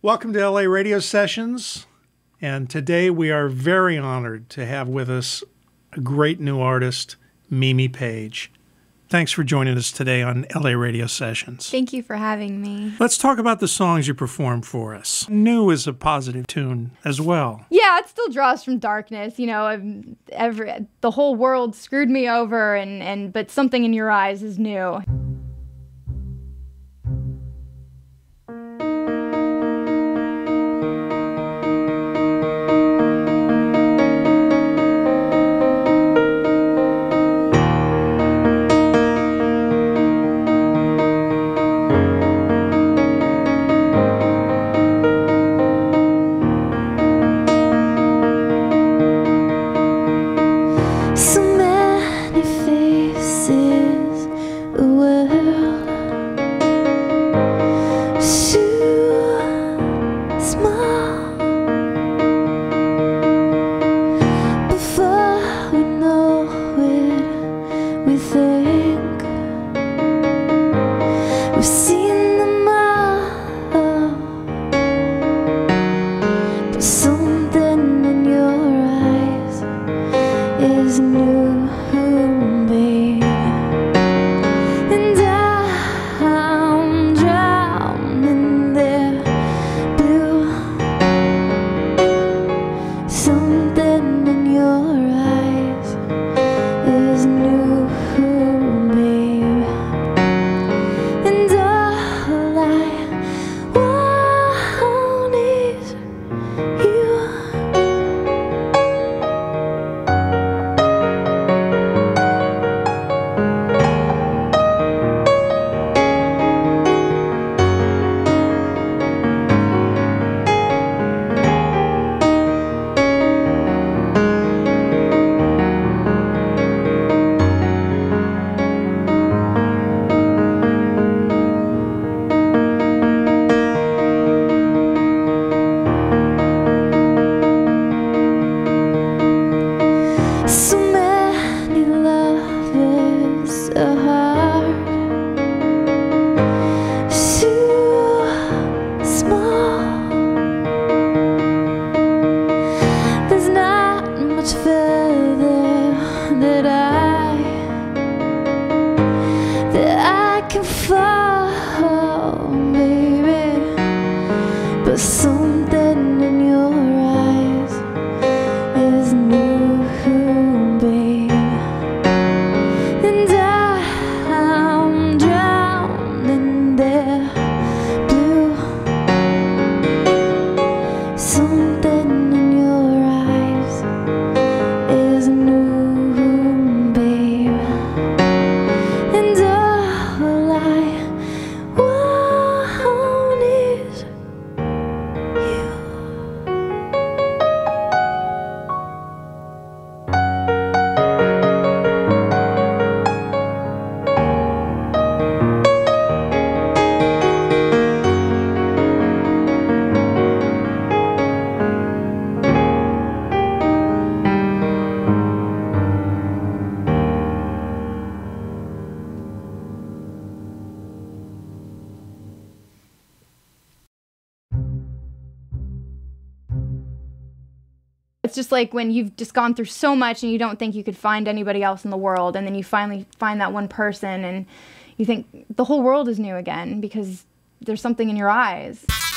Welcome to L.A. Radio Sessions, and today we are very honored to have with us a great new artist, Mimi Page. Thanks for joining us today on L.A. Radio Sessions. Thank you for having me. Let's talk about the songs you performed for us. New is a positive tune as well. Yeah, it still draws from darkness. You know, the whole world screwed me over, but something in your eyes is new. We've seen them all, but something in your eyes is new, babe. And I'm drowning in their blue. Something in your eyes is new, babe. And so many lovers, so hard, too small. There's not much further that I can fall, baby, but something in your eyes is new. It's just like when you've just gone through so much and you don't think you could find anybody else in the world, and then you finally find that one person and you think the whole world is new again because there's something in your eyes.